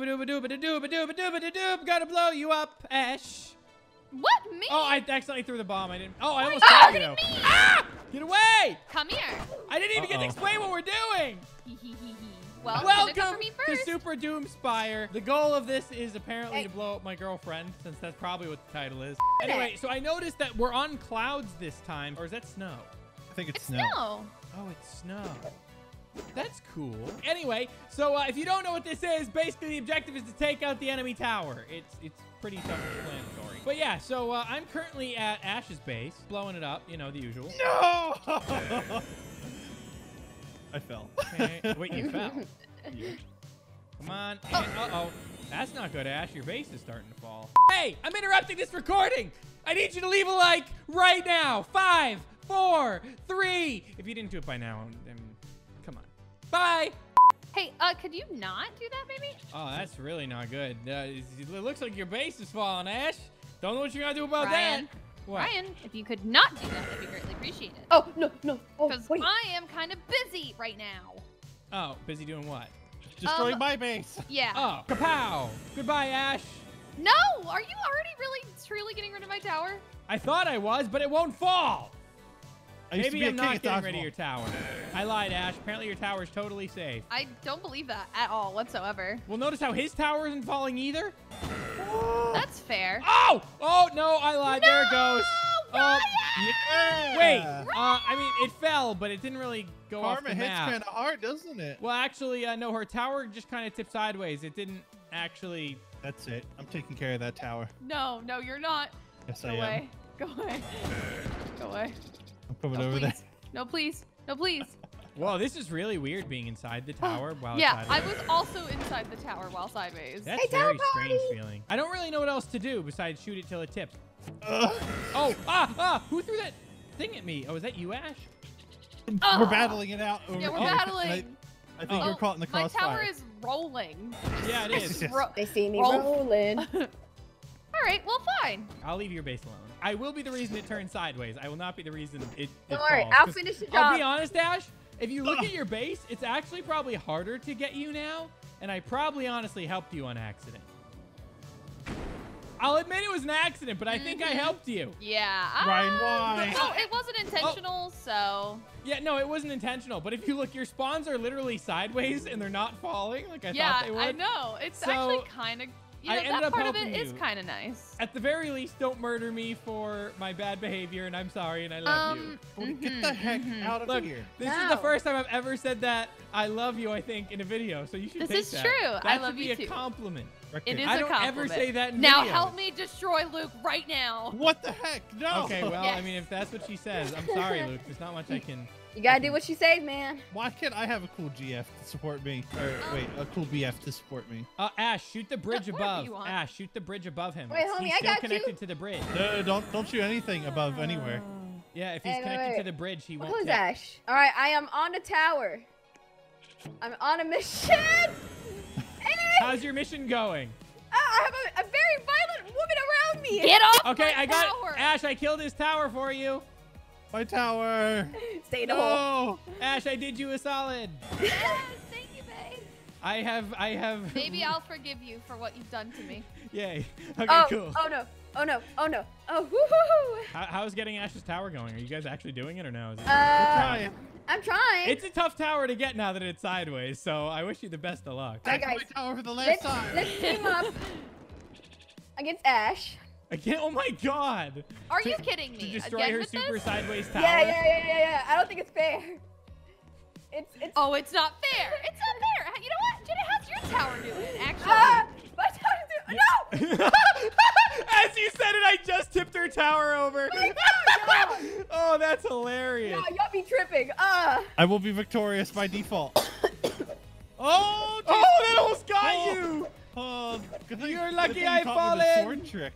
Dooba dooba dooba da dooba dooba dooba da doob. Gotta blow you up, Ash. What? Me? Oh, I accidentally threw the bomb. I didn't. Oh, I almost got you. Though. Ah! Get away! Come here. I didn't even get to explain what we're doing. Well, welcome to Super Doom Spire. The goal of this is apparently to blow up my girlfriend, since that's probably what the title is. Anyway, so I noticed that we're on clouds this time. Or is that snow? I think it's snow. Oh, it's snow. That's cool. Anyway, so if you don't know what this is, basically the objective is to take out the enemy tower. It's pretty self-explanatory. But yeah, so I'm currently at Ash's base, blowing it up, you know, the usual. No! I fell. Okay. Wait, you fell? Yeah. Come on. Uh-oh. That's not good, Ash. Your base is starting to fall. Hey, I'm interrupting this recording. I need you to leave a like right now. 5, 4, 3. If you didn't do it by now, then come on. Bye. Hey, could you not do that, maybe? Oh, that's really not good. It looks like your base is falling, Ash. Don't know what you're going to do about that. What? Ryan, if you could not do that, that'd be greatly appreciated. Oh, no, no. Because I am kind of busy right now. Oh, busy doing what? Destroying my base. Yeah. Oh, kapow. Goodbye, Ash. No, are you already really, truly getting rid of my tower? I thought I was, but it won't fall. Maybe I'm not getting rid of your tower. I lied, Ash. Apparently your tower is totally safe. I don't believe that at all whatsoever. Well, notice how his tower isn't falling either. That's fair. Oh! Oh, no, I lied. No! There it goes. Ryan! Yeah. Wait. Ryan! I mean, it fell, but it didn't really go off the map. Karma hits kind of hard, doesn't it? Well, actually, no, her tower just kind of tipped sideways. It didn't actually... That's it. I'm taking care of that tower. No, no, you're not. Yes, I am. Away. Go away. Go away. I'm coming over there. No, please. No, please. Whoa, this is really weird being inside the tower while sideways. I was also inside the tower while sideways. That's very strange feeling. I don't really know what else to do besides shoot it till it tips. Oh, who threw that thing at me? Oh, is that you, Ash? We're battling it out. Yeah, we're battling. I think you're caught in the crossfire. My tower is rolling. Yeah, it is. They see me rolling. All right, well, fine. I'll leave your base alone. I will be the reason it turns sideways. I will not be the reason it falls. Don't worry, I'll finish the job. I'll be honest, Ash. If you look at your base, it's actually probably harder to get you now, and I probably honestly helped you on accident. I'll admit it was an accident, but I think I helped you. Yeah. Ryan, why? No, it wasn't intentional, so. Yeah, no, it wasn't intentional. But if you look, your spawns are literally sideways, and they're not falling like I thought they would. Yeah, I know. It's actually kind of. You know, that part of it is kind of nice. At the very least, don't murder me for my bad behavior, and I'm sorry, and I love you. Get the heck out of here. This is the first time I've ever said that I love you, I think, in a video, so you should take that. This is true. I love you, too. That should be a compliment. It is a compliment. I don't ever say that in videos. Now help me destroy Luke right now. What the heck? No. Okay, well, I mean, if that's what she says, I'm sorry, Luke. There's not much I can... You gotta do what she says, man. Why can't I have a cool GF to support me? Or wait, a cool BF to support me? Ash, shoot the bridge above. Ash, shoot the bridge above him. Wait, homie, I got you. He's connected to the bridge. No, don't shoot anything above anywhere. Yeah, if he's connected to the bridge, he won't. Who's Ash? All right, I am on the tower. I'm on a mission. How's your mission going? I have a very violent woman around me. Get off my tower. Okay, I got Ash. I killed his tower for you. My tower. Stay no. Oh, Ash, I did you a solid. Yes, thank you, babe. I have. Maybe I'll forgive you for what you've done to me. Yay. Okay, cool. Oh no. Oh no. Oh no. Oh woohoo. How's getting Ash's tower going? Are you guys actually doing it or no? I'm trying. It's a tough tower to get now that it's sideways. So I wish you the best of luck. That's my tower for the last time. Let's team up against Ash. Again? Oh my God! Are you kidding me? To destroy her super sideways tower? Yeah. I don't think it's fair. It's. Oh, it's not fair. It's not fair. You know what, Jenna? How's your tower doing? Actually. My tower doing? No. As you said it, I just tipped her tower over. My God, no. Oh, that's hilarious. No, y'all be tripping. I will be victorious by default. Oh! Geez. Oh, that almost got you. Oh, you're lucky I fall in. Sword trick.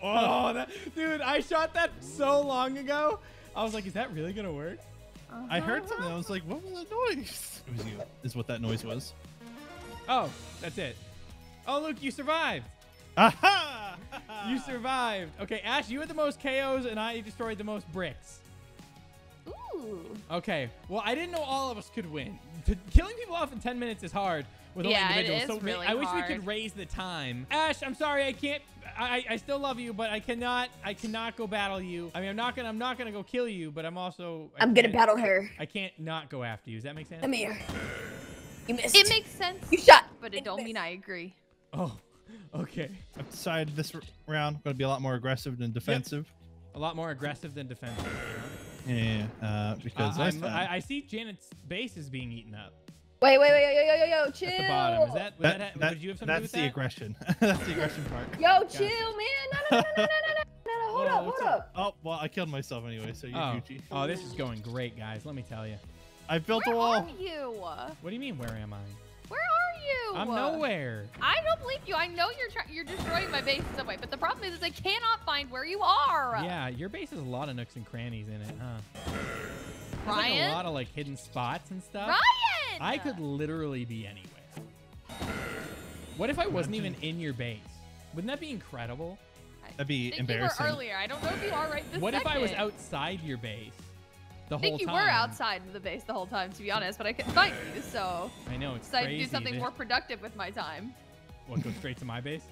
Oh, dude, I shot that so long ago. I was like, is that really going to work? I heard something. I was like, what was that noise? It was you, is what that noise was. Oh, that's it. Oh, Luke, you survived. Aha! You survived. Okay, Ash, you had the most KOs, and I destroyed the most bricks. Ooh. Okay, well, I didn't know all of us could win. Killing people off in 10 minutes is hard. with all individuals. It is so really I wish we could raise the time. Ash, I'm sorry, I can't. I still love you, but I cannot go battle you. I mean, I'm not gonna go kill you, but I'm gonna battle her. I can't not go after you. Does that make sense? Come here. You missed. It makes sense. You shot, but it don't mean I agree. Oh, okay. I've decided this round I'm gonna be a lot more aggressive than defensive. Yep. A lot more aggressive than defensive. You know? Yeah. Because I see Janet's base is being eaten up. Wait, yo, chill. At the bottom. Is that would you have something to do with that? That's the aggression. That's the aggression part. Yo, chill, man. No, hold up. Oh, well, I killed myself anyway, so you're Gucci. Oh, this is going great, guys. Let me tell you. I built a wall. Where are you? What do you mean, where am I? Where are you? I'm nowhere. I don't believe you. I know you're destroying my base in some way, but the problem is I cannot find where you are. Yeah, your base has a lot of nooks and crannies in it, huh? Ryan? There's like a lot of like hidden spots and stuff. Ryan! I could literally be anywhere. What if I wasn't even in your base? Wouldn't that be incredible? That'd be embarrassing. You were earlier. I don't know if you are right this second. What if I was outside your base the whole time? I think you were outside of the base the whole time, to be honest, but I couldn't find you, so... I know, it's crazy. I could do something more productive with my time. What, go straight to my base?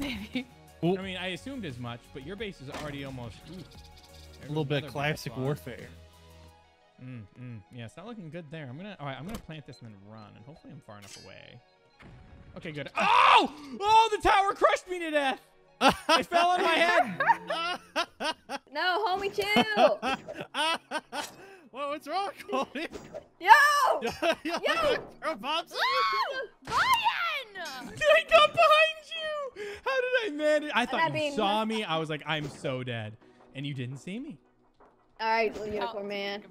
Maybe. I mean, I assumed as much, but your base is already almost... a little bit of classic warfare. Yeah, it's not looking good there. All right, I'm gonna plant this and then run, and hopefully I'm far enough away. Okay, good. Oh! Oh, the tower crushed me to death! I fell on my head! No, homie, chill! Whoa, what's wrong, Cody? Yo! Yo! Bob's Ryan! I got behind you! How did I manage? I thought you saw me. I was like, I'm so dead. And you didn't see me. All right, little unicorn man.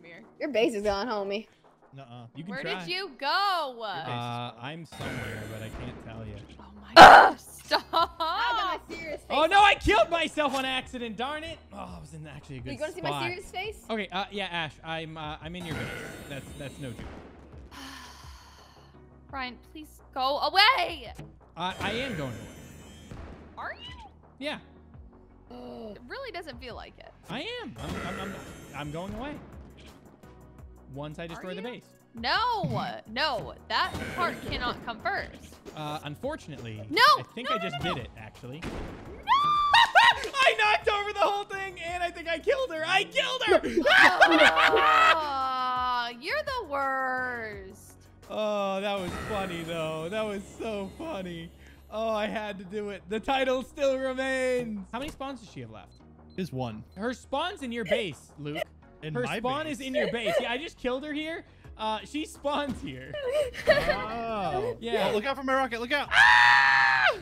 Your base is gone, homie. Nuh-uh. You can try. Where did you go? I'm somewhere, but I can't tell you. Oh my gosh! Stop! I got my serious face. Oh no, I killed myself on accident. Darn it! Oh, I was in actually a good spot. You gonna see my serious face? Okay. Yeah, Ash, I'm in your base. That's no joke. Ryan, please go away. I am going away. Are you? Yeah. It really doesn't feel like it. I am. I'm going away. Once I destroy the base. No, that part cannot come first. Unfortunately. No. I think I just did it, actually. No! I knocked over the whole thing, and I think I killed her. I killed her. You're the worst. Oh, that was funny though. That was so funny. Oh, I had to do it. The title still remains. How many spawns does she have left? Is one. Her spawn's in your base, Luke. Her spawn is in your base. Yeah, I just killed her here. She spawns here. Oh. Yeah. Oh, look out for my rocket. Look out. Ah!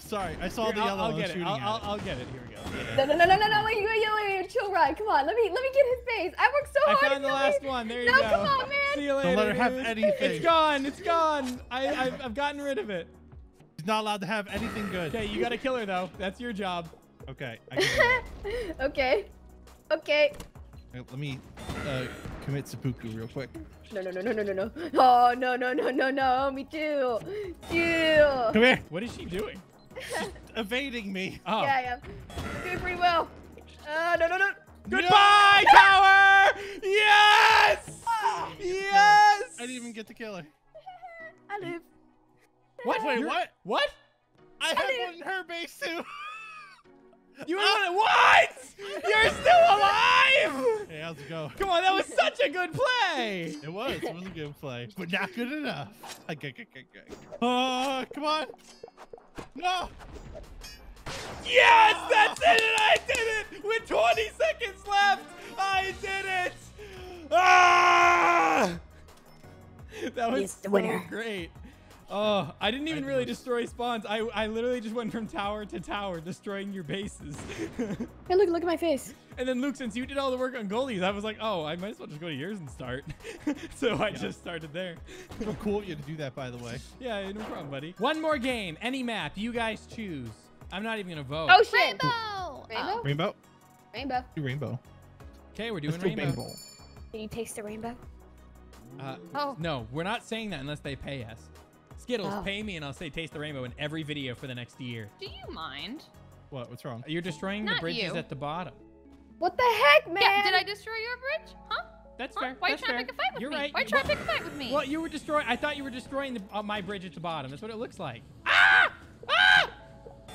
Sorry, I saw the yellow. I'll get it. Here we go. Yeah. No. Wait. Chill, Ryan. Come on. Let me get his face. I worked so hard. I found the last one. There you go. No, come on, man. See you later. Don't let her have anything. It's gone. It's gone. I've gotten rid of it. She's not allowed to have anything good. Okay, you gotta kill her though. That's your job. Okay. Okay. Let me commit seppuku real quick. No. Oh no. Me too. Chill. Come here. What is she doing? She's evading me. Oh. Yeah. Good free will. No. Goodbye, tower. Yes. Oh, yes. I didn't even get to kill her. I live. What? Wait, what? What? I had one in her base too. You had what? You're still alive! Hey, how's it going? Come on, that was such a good play. It was a good play, but not good enough. Okay. Come on. No. Yes, that's it, and I did it with 20 seconds left. I did it. Ah! That was the winner. So great. Oh, I didn't even really destroy spawns. I literally just went from tower to tower, destroying your bases. Hey, look at my face. And then Luke, since you did all the work on goldies, I was like, oh, I might as well just go to yours and start. So I just started there. So cool you to do that, by the way. Yeah, no problem, buddy. One more game, any map, you guys choose. I'm not even gonna vote. Oh, shit. Rainbow. Rainbow. Okay, we're doing rainbow. Can you taste the rainbow? No, we're not saying that unless they pay us. Skittles, pay me and I'll say taste the rainbow in every video for the next year. Do you mind? What? What's wrong? You're destroying the bridges at the bottom. What the heck, man? Yeah, did I destroy your bridge? Huh? That's fair. Why are you trying to pick a fight with me? You're right. Why are you trying to pick a fight with me? Well, you were destroying. I thought you were destroying the, my bridge at the bottom. That's what it looks like. Ah! Ah!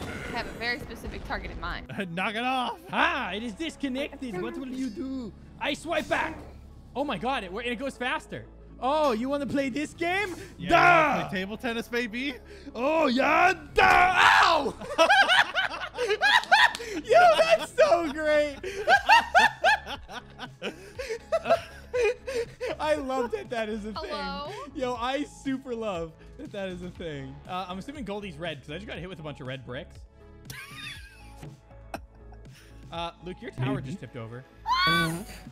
I have a very specific target in mind. Knock it off. Ah, it is disconnected. What will you do? I swipe back. Oh my God, it goes faster. Oh, you want to play this game? Yeah, duh! Play table tennis, baby. Oh, yeah. Duh! Ow! Yo, that's so great. I love that that is a thing. Yo, I super love that that is a thing. I'm assuming Goldie's red because I just got hit with a bunch of red bricks. Luke, your tower just tipped over.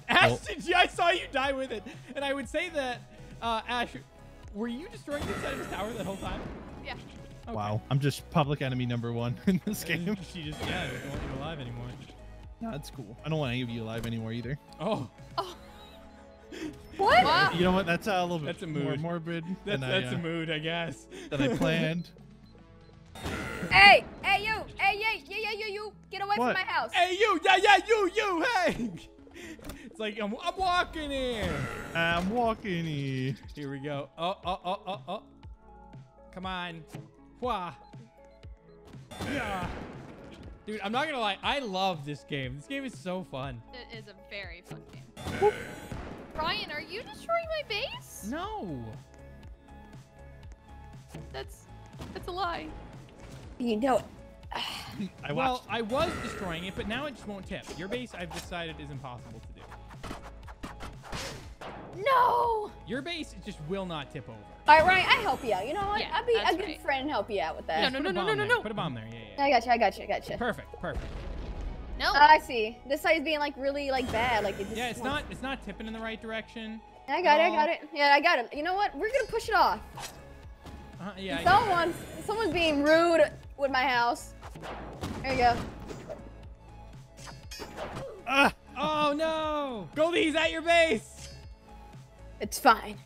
Ash, I saw you die with it. And I would say that, Ash, were you destroying the inside of his tower that whole time? Yeah. Okay. Wow. I'm just public enemy #1 in this game. She just, yeah, I don't want you alive anymore. No, that's cool. I don't want any of you alive anymore either. Oh. Oh. What? Wow. You know what? That's a little bit more morbid. That's a mood, I guess. That I planned. Hey, hey, you. Hey, you. Get away from my house. Hey, you. Yeah, you. Hey. It's like, I'm walking in. I'm walking in. Here we go. Oh. Come on. Wah. Yeah. Dude, I'm not going to lie. I love this game. This game is so fun. It is a very fun game. Whoop. Ryan, are you destroying my base? No. That's a lie. You know it. Well, I was destroying it, but now it just won't tip. Your base, I've decided, is impossible to do. No! Your base just will not tip over. All right, Ryan, I'll help you out. You know what? Yeah, I'll be a good friend and help you out with that. No. Put a bomb there. Yeah. I got you. Perfect. No. I see. This side is being like really like bad. Like it just it's not tipping in the right direction. I got it. Yeah, I got it. You know what? We're gonna push it off. Yeah. Someone's being rude with my house. There you go. Oh no! Goldie's at your base! It's fine.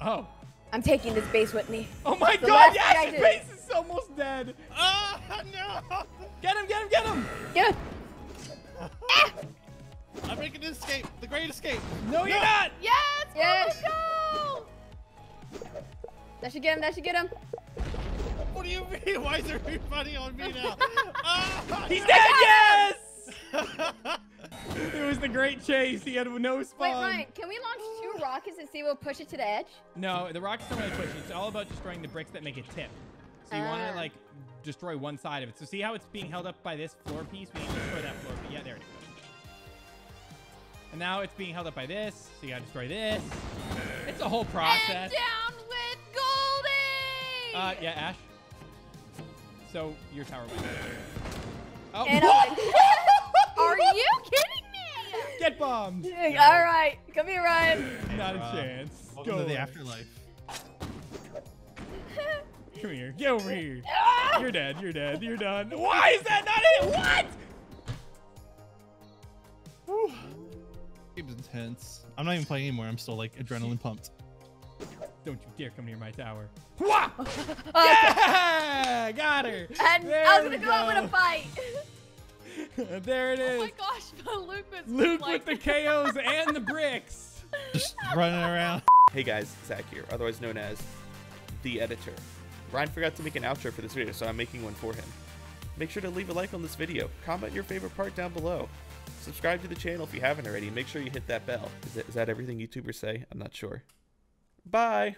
Oh. I'm taking this base with me. Oh my God, yes! His base is almost dead! Oh no! Get him! Ah! I'm making an escape! The great escape! No, you're not! Yes! Go! That should get him! What do you mean? Why is everybody on me now? He's dead! Yes! It was the great chase. He had no spawn. Wait, Ryan, can we launch 2 rockets and see if we'll push it to the edge? No, the rockets don't really push it. It's all about destroying the bricks that make it tip. So you want to, like, destroy one side of it. So see how it's being held up by this floor piece? We need to destroy that floor piece. Yeah, there it is. And now it's being held up by this. So you got to destroy this. It's a whole process. And down with Goldie! Yeah, Ash. So your tower went. Oh. Are you kidding me? Get bombed. No. All right. Come here, Ryan. Not a chance. Welcome to the afterlife. Come here. Get over here. You're dead. You're done. Why is that not it? What? Whew. Game's intense. I'm not even playing anymore. I'm still like adrenaline pumped. Don't you dare come near my tower. Wah! Yeah! Got her! And I was going to go out with a fight. There it is. Oh my gosh, but Luke with the KOs and the bricks. Just running around. Hey guys, Zach here, otherwise known as The Editor. Ryan forgot to make an outro for this video, so I'm making one for him. Make sure to leave a like on this video. Comment your favorite part down below. Subscribe to the channel if you haven't already. Make sure you hit that bell. Is that everything YouTubers say? I'm not sure. Bye.